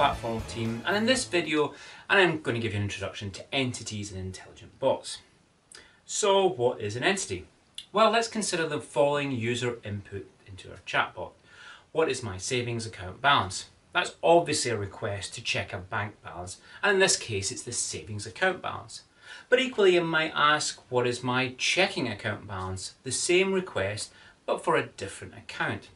platform team, and in this video I'm going to give you an introduction to entities and intelligent bots. So what is an entity? Well, let's consider the following user input into our chatbot. What is my savings account balance? That's obviously a request to check a bank balance, and in this case it's the savings account balance. But equally you might ask, what is my checking account balance? The same request but for a different account.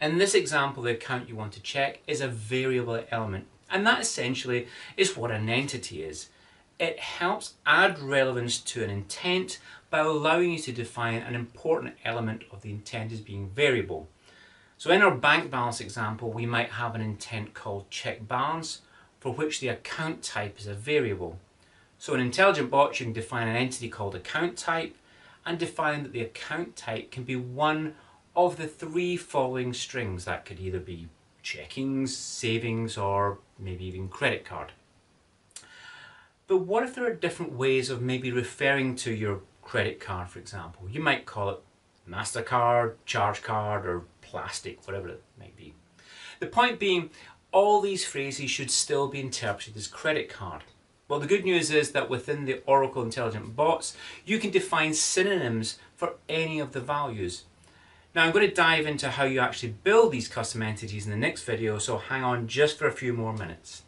In this example, the account you want to check is a variable element, and that essentially is what an entity is. It helps add relevance to an intent by allowing you to define an important element of the intent as being variable. So in our bank balance example, we might have an intent called check balance, for which the account type is a variable. So in intelligent bots, you can define an entity called account type and define that the account type can be one of the three following strings. That could either be checkings, savings, or maybe even credit card. But what if there are different ways of maybe referring to your credit card, for example? You might call it MasterCard, Charge Card, or plastic, whatever it might be. The point being, all these phrases should still be interpreted as credit card. Well, the good news is that within the Oracle Intelligent Bots, you can define synonyms for any of the values. Now I'm going to dive into how you actually build these custom entities in the next video, so hang on just for a few more minutes.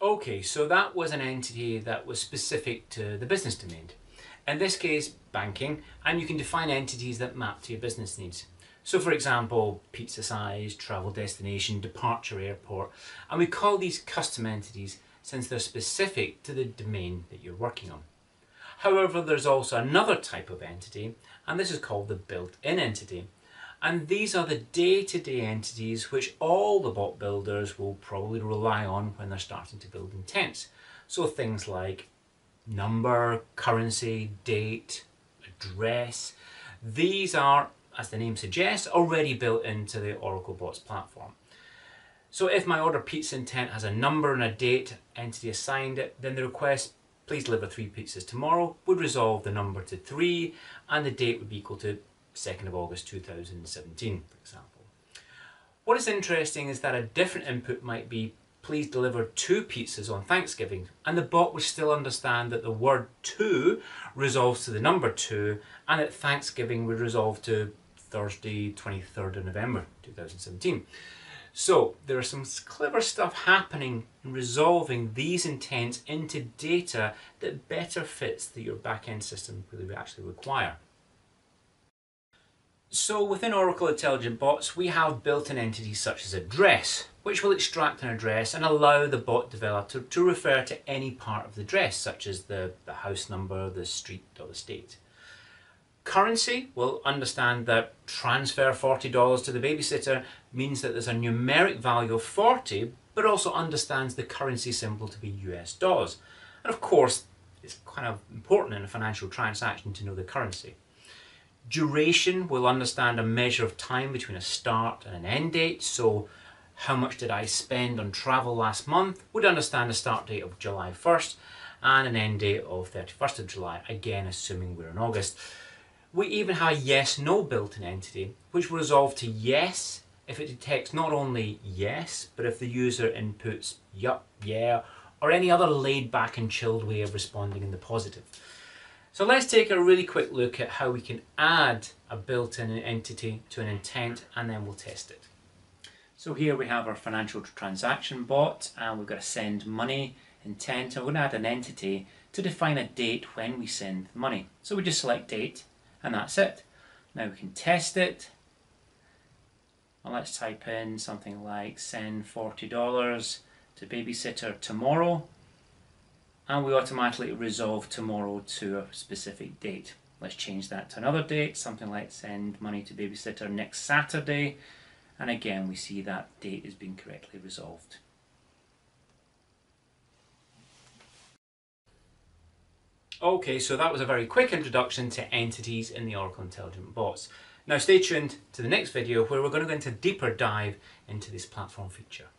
Okay, so that was an entity that was specific to the business domain. In this case, banking, and you can define entities that map to your business needs. So for example, pizza size, travel destination, departure airport, and we call these custom entities since they're specific to the domain that you're working on. However, there's also another type of entity, and this is called the built-in entity. And these are the day-to-day entities which all the bot builders will probably rely on when they're starting to build intents. So things like number, currency, date, address, these are, as the name suggests, already built into the Oracle Bots platform. So if my order pizza intent has a number and a date entity assigned it, then the request, please deliver 3 pizzas tomorrow, would resolve the number to 3 and the date would be equal to 2nd of August 2017, for example. What is interesting is that a different input might be, please deliver 2 pizzas on Thanksgiving, and the bot would still understand that the word 2 resolves to the number 2 and that Thanksgiving would resolve to Thursday 23rd of November 2017. So there are some clever stuff happening in resolving these intents into data that better fits your back-end system really actually require. So within Oracle Intelligent Bots, we have built-in entities such as address, which will extract an address and allow the bot developer to refer to any part of the address, such as the house number, the street, or the state. Currency will understand that transfer $40 to the babysitter means that there's a numeric value of 40, but also understands the currency symbol to be US dollars. And of course, it's kind of important in a financial transaction to know the currency. Duration will understand a measure of time between a start and an end date. So how much did I spend on travel last month would understand a start date of July 1st and an end date of 31st of July, again assuming we're in August. We even have a yes-no built-in entity, which will resolve to yes if it detects not only yes, but if the user inputs yup, yeah, or any other laid-back and chilled way of responding in the positive. So let's take a really quick look at how we can add a built-in entity to an intent, and then we'll test it. So here we have our financial transaction bot, and we're going to send money intent, and we're going to add an entity to define a date when we send money. So we just select date, and that's it. Now we can test it. Well, let's type in something like send $40 to babysitter tomorrow, and we automatically resolve tomorrow to a specific date. Let's change that to another date, something like send money to babysitter next Saturday, and again we see that date has been correctly resolved. Okay, so that was a very quick introduction to entities in the Oracle Intelligent Bots. Now stay tuned to the next video where we're going to go into a deeper dive into this platform feature.